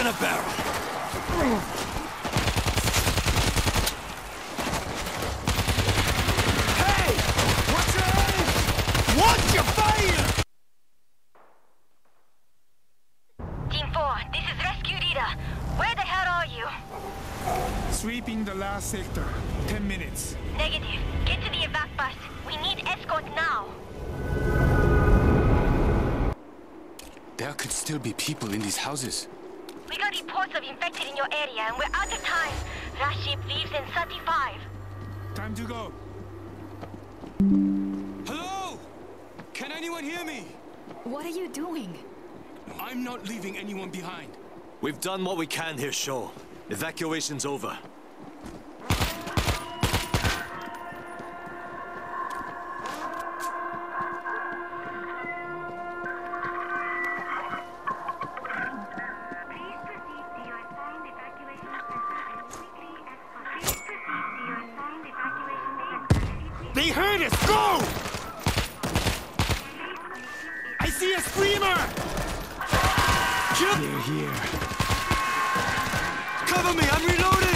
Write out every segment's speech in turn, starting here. in a barrel. Hey! What's your name? What's your fire? Team 4, this is Rescue Leader. Where the hell are you? Sweeping the last sector. 10 minutes. Negative. Get to the evac bus. We need escort now. There could still be people in these houses. We got reports of infected in your area and we're out of time. Last ship leaves in 35. Time to go. Hello? Can anyone hear me? What are you doing? I'm not leaving anyone behind. We've done what we can here, Shaw. Evacuation's over. They heard us! Go! I see a screamer! Jump! They're here. Cover me! I'm reloading!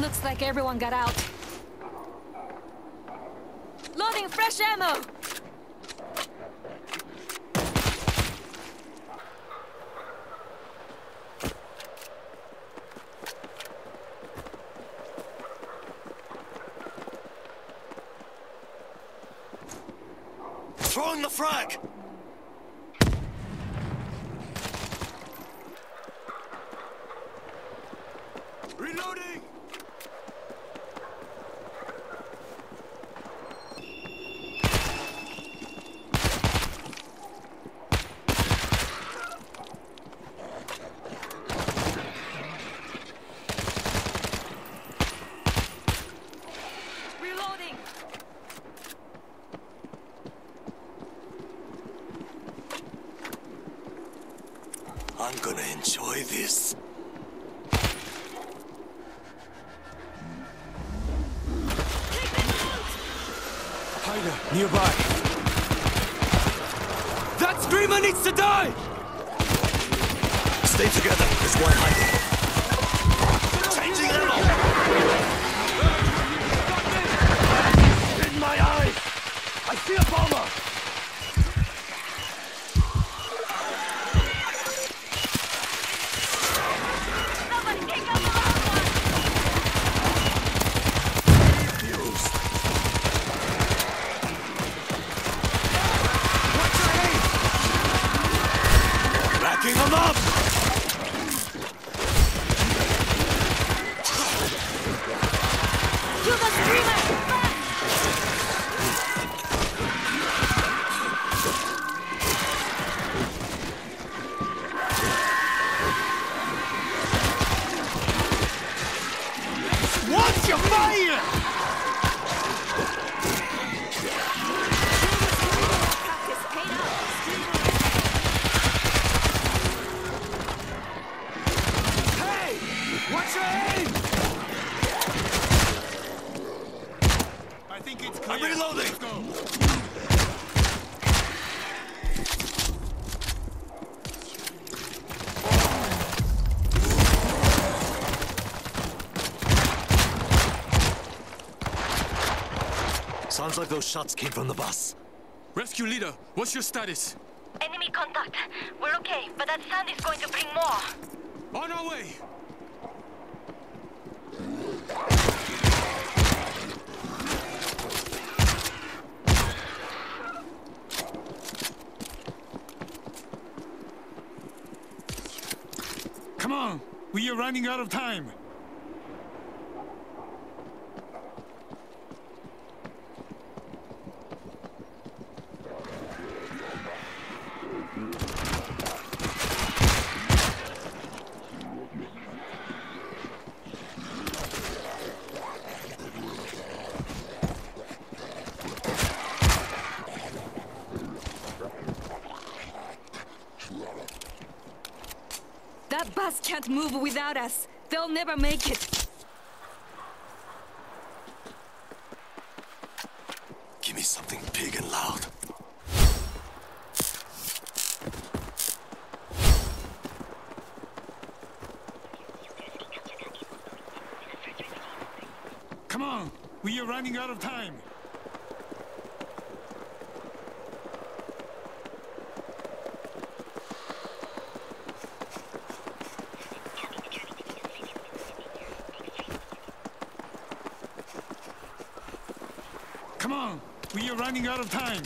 Looks like everyone got out. Loading fresh ammo! Throwing the frag! Reloading! I'm gonna enjoy this. Take them out! Hyder, nearby. That screamer needs to die! Stay together, there's one hiding. Changing ammo! In my eyes! I see a bomber! What's your fire? I'm reloading! Let's go. Sounds like those shots came from the bus. Rescue Leader, what's your status? Enemy contact. We're okay, but that sound is going to bring more. On our way! Come on, we are running out of time. That bus can't move without us. They'll never make it. Give me something big and loud. Come on, we are running out of time. Come on, we are running out of time.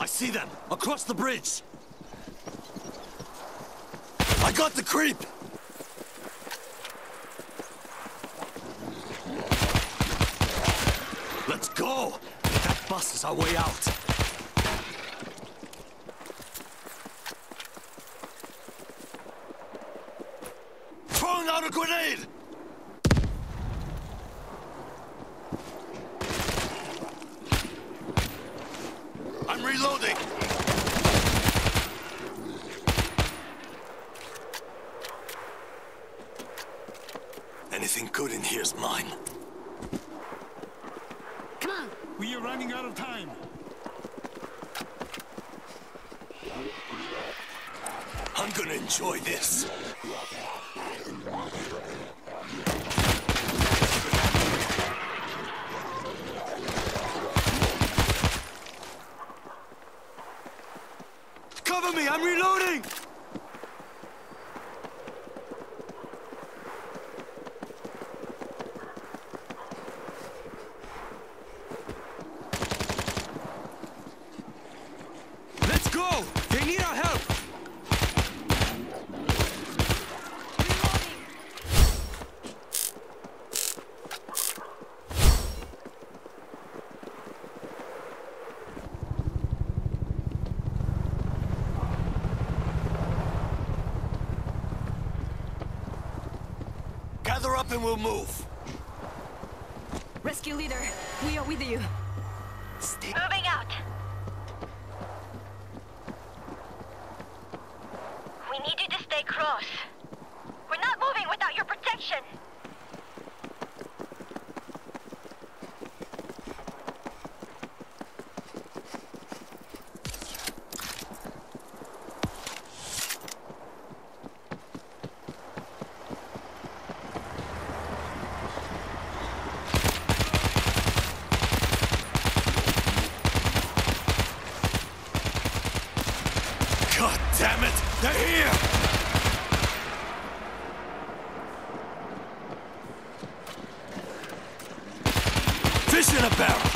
I see them, across the bridge. I got the creep. Let's go. That bus is our way out. A grenade! I'm reloading! Anything good in here is mine. Come on! We are running out of time. I'm gonna enjoy this. Cover me, I'm reloading! Let's go! They need our help! Gather up and we'll move. Rescue leader, we are with you. Stay moving out. We need you to stay close. We're not moving without your protection. God damn it! They're here! Fish in a barrel!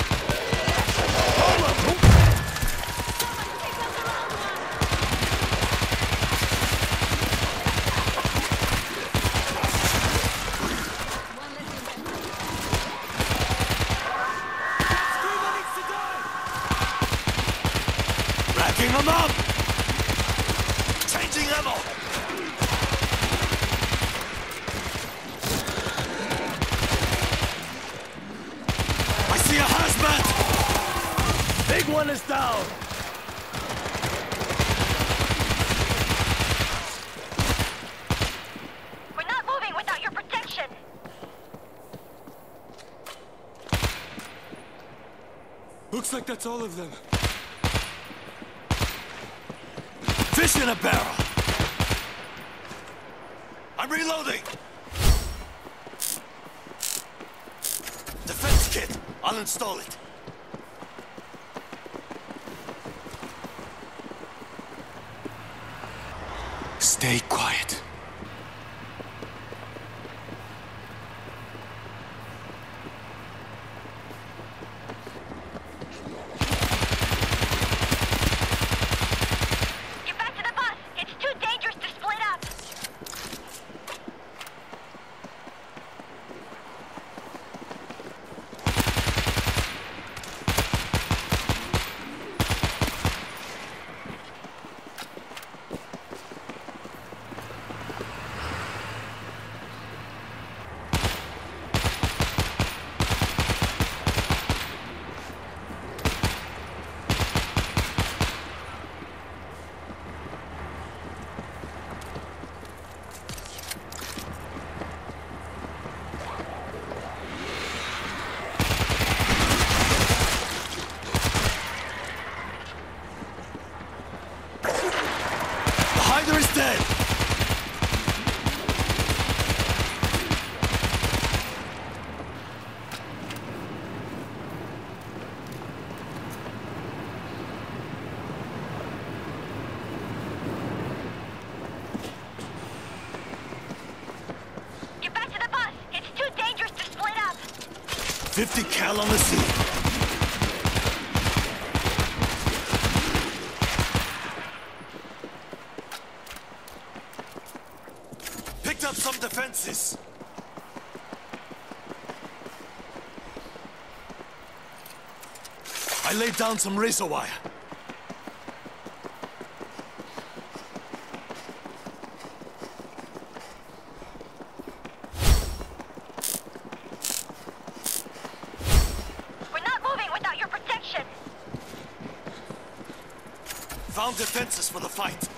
All of them! Someone pick up the wrong one! Racking them up! Level. I see a hazmat! Big one is down! We're not moving without your protection! Looks like that's all of them. Fish in a barrel! I'm reloading! Defense kit! I'll install it! Stay quiet. 50 cal on the seat. Defenses. I laid down some razor wire. We're not moving without your protection. Found defenses for the fight.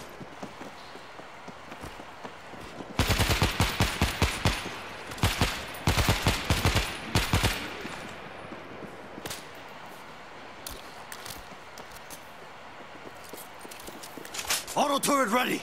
Auto turret ready.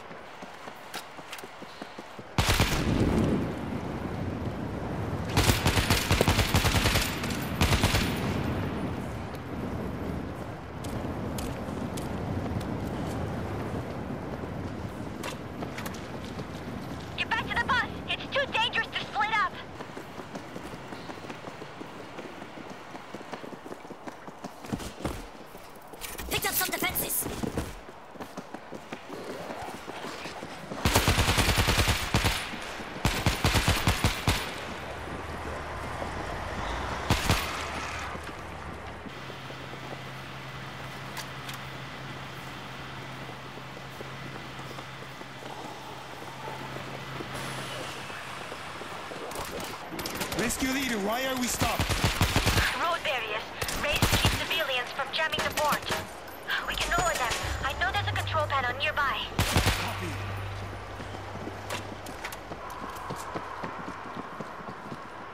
Get back to the bus. It's too dangerous to split up. Picked up some defenses. Rescue leader, why are we stopped? Road barriers. Raised to keep civilians from jamming the port. We can lower them. I know there's a control panel nearby. Copy.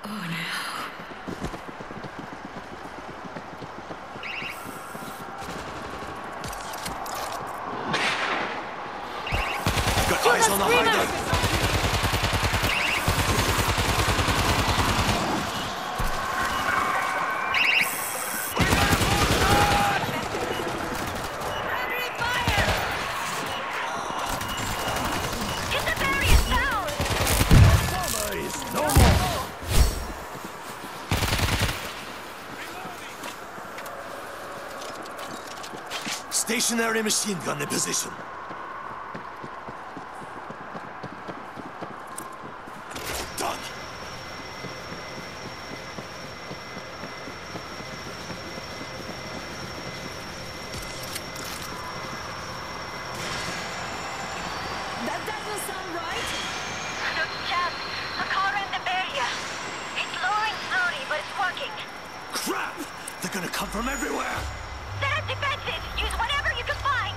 Oh no. Got eyes on the hideout. Stationary machine gun in position. Done. That doesn't sound right. Look, Chap, a car ran the barrier. It's lowering slowly, but it's working. Crap! They're gonna come from everywhere. Set up defenses! Use whatever you can find!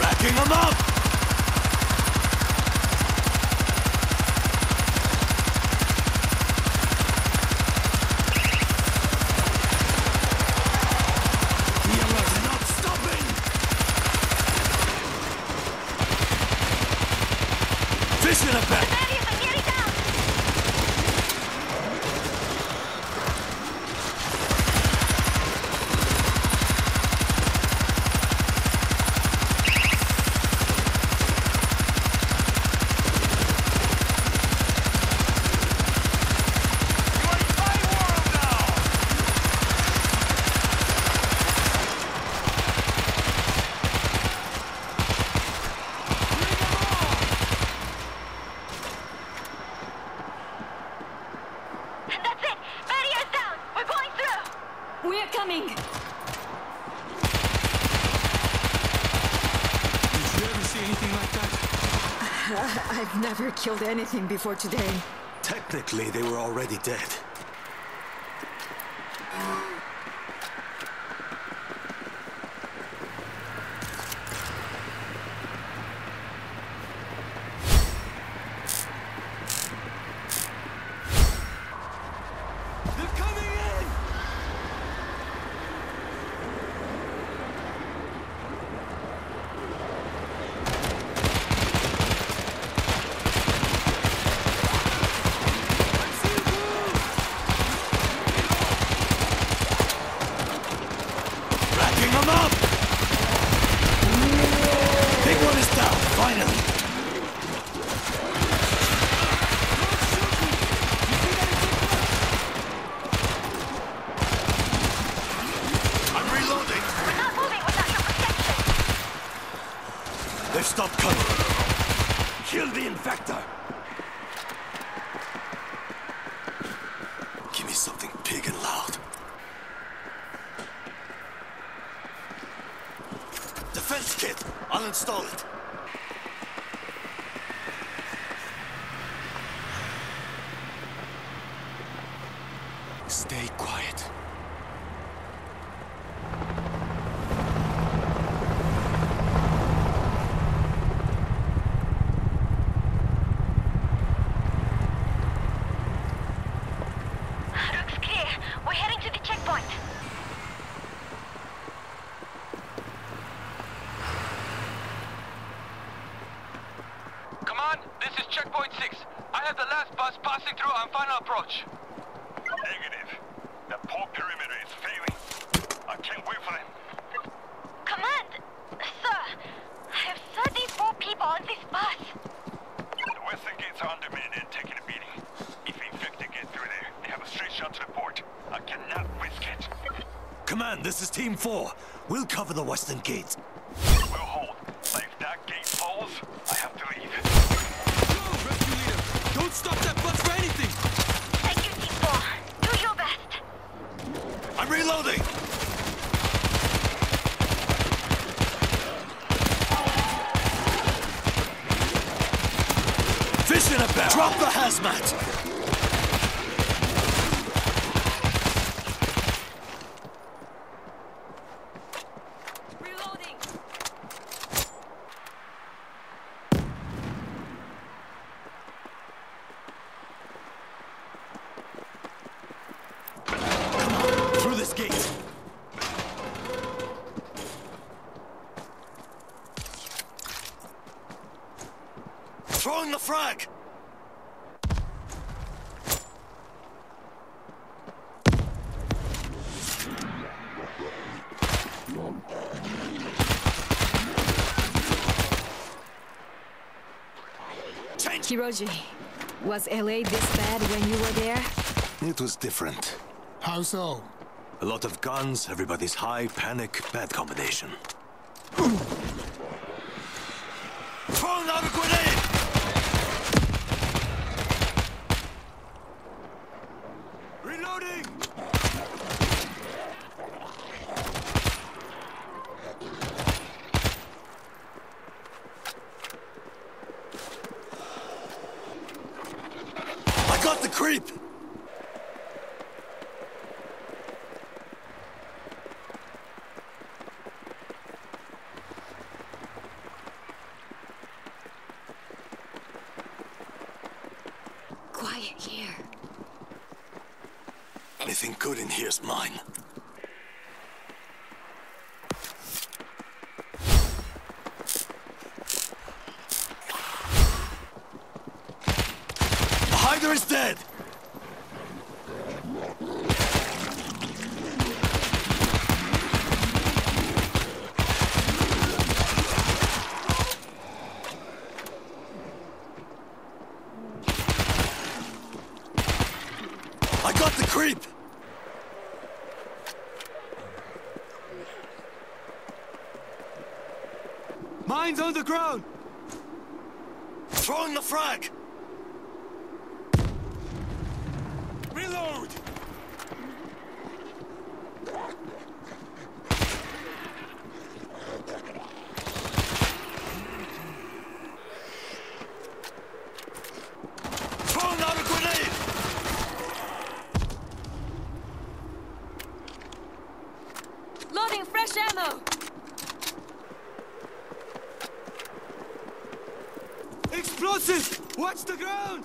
Racking them up! We are not stopping! 5 in effect! We're coming! Did you ever see anything like that? I've never killed anything before today. Technically, they were already dead. Cover! Kill the infector! Give me something big and loud. Defense kit! I'll install it. Stay quiet. This is checkpoint 6. I have the last bus passing through on final approach. Negative. The poor perimeter is failing. I can't wait for them. Command! Sir, I have 34 people on this bus. The western gates are undermined and taking a beating. If the infected get through there, they have a straight shot to the port. I cannot risk it. Command, this is Team 4. We'll cover the western gates. We'll hold. But if that gate falls, I have to leave. Don't stop that bus for anything! Thank you, Team 4. Do your best. I'm reloading! Fish in a barrel! Drop the hazmat! Throwing the frag! Change. Hiroji, was LA this bad when you were there? It was different. How so? A lot of guns, everybody's high, panic, bad combination. Throwing out a grenade! Reloading! I got the creep! Quiet here. Anything good in here's mine. The hider is dead! I got the creep! Mine's on the ground! Throwing the frag! Reload! Throwing out a grenade! Loading fresh ammo! Explosives! Watch the ground!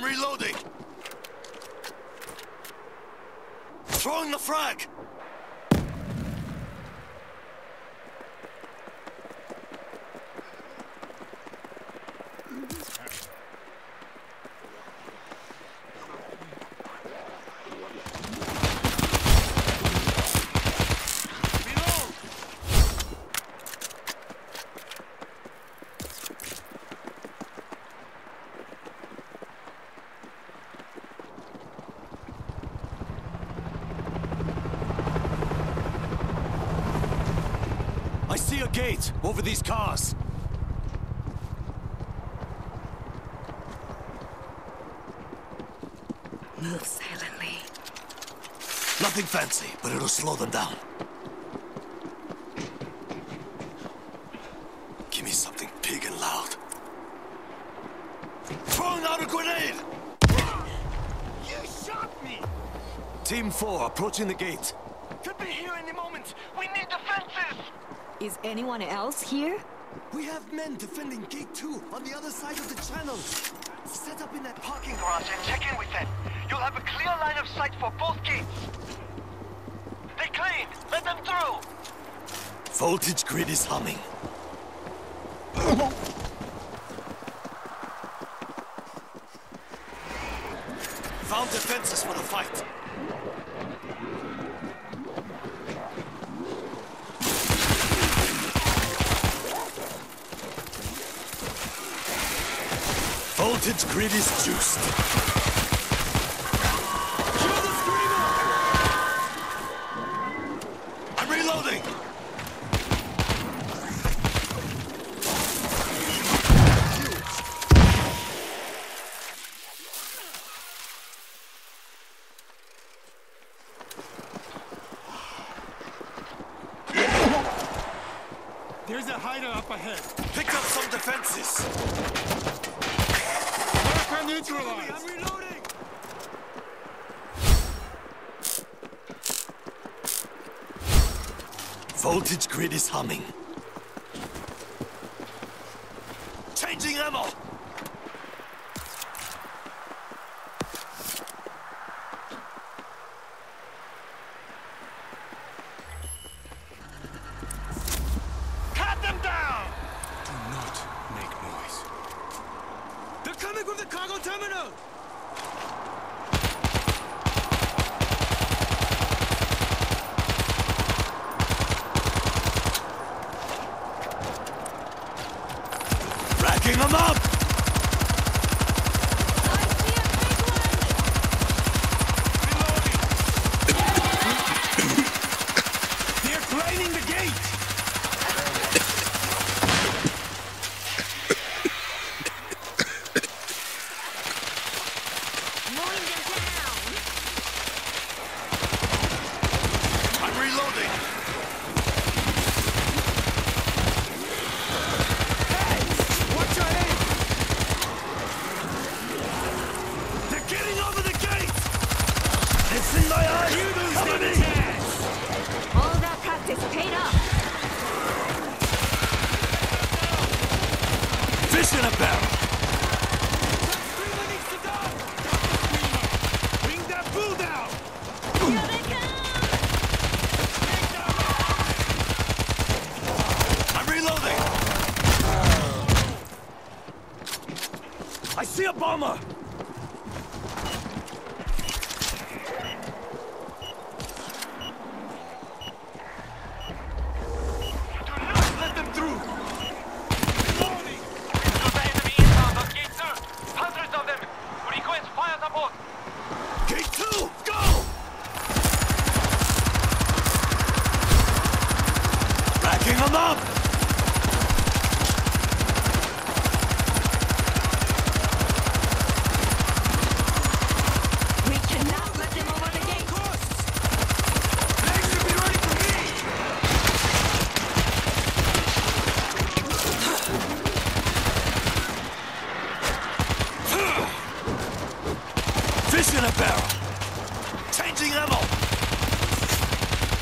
Reloading! Throwing the frag! see a gate over these cars. Move silently. Nothing fancy, but it'll slow them down. Give me something big and loud. Throwing out a grenade! You shot me! Team 4 approaching the gate. Could be here any moment. We need defenses! Is anyone else here? We have men defending Gate 2 on the other side of the channel. Set up in that parking garage and check in with them. You'll have a clear line of sight for both gates. They're clean. Let them through. Voltage grid is humming. Found defenses for the fight. Voltage grid is juiced. There's a hider up ahead. Pick up some defenses. Marker neutralized. I'm reloading. Voltage grid is humming. Changing ammo. Them up! I see a big one! They're climbing the gate! Mowing them down! I'm reloading! In a barrel. Bring that bull down. Here they come. I'm reloading. I see a bomber. In a barrel. Changing ammo. Found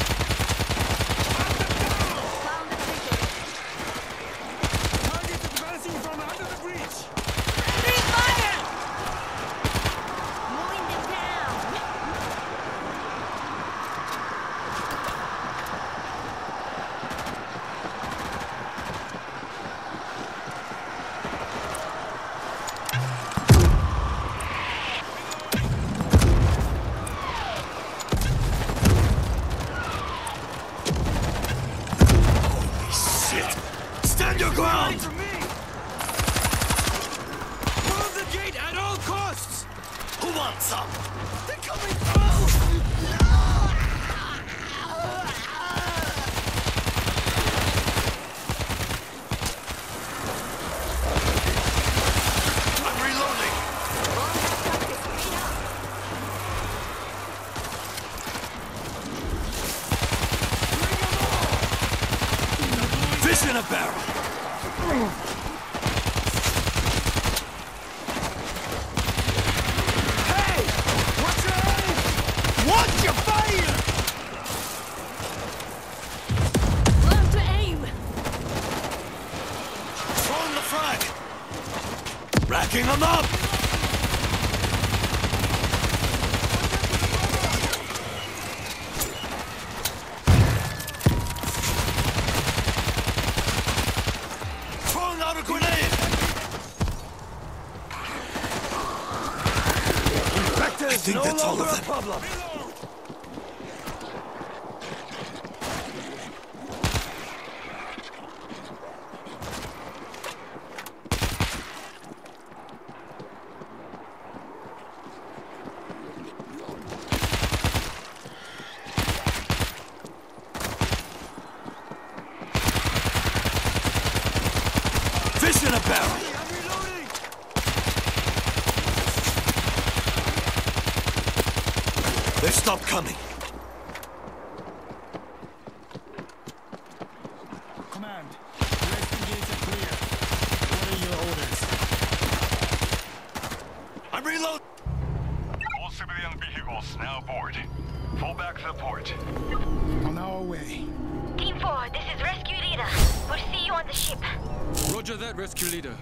the ticket. Target advancing from under the bridge. Free fire! Mowing them down. fish in a barrel. Watch your fire! Learn to aim! Throwing the frag! Racking them up! Throwing out a grenade! I think that's all of them. Problem. Fish in a barrel! I'm reloading! They've stopped coming. Command, resting gates are clear. What are your orders? I'm reloading! All civilian vehicles now aboard. Fall back to the port. On our way. Team 4, this is Rescue Leader. We'll see you on the ship. Roger that, Rescue Leader.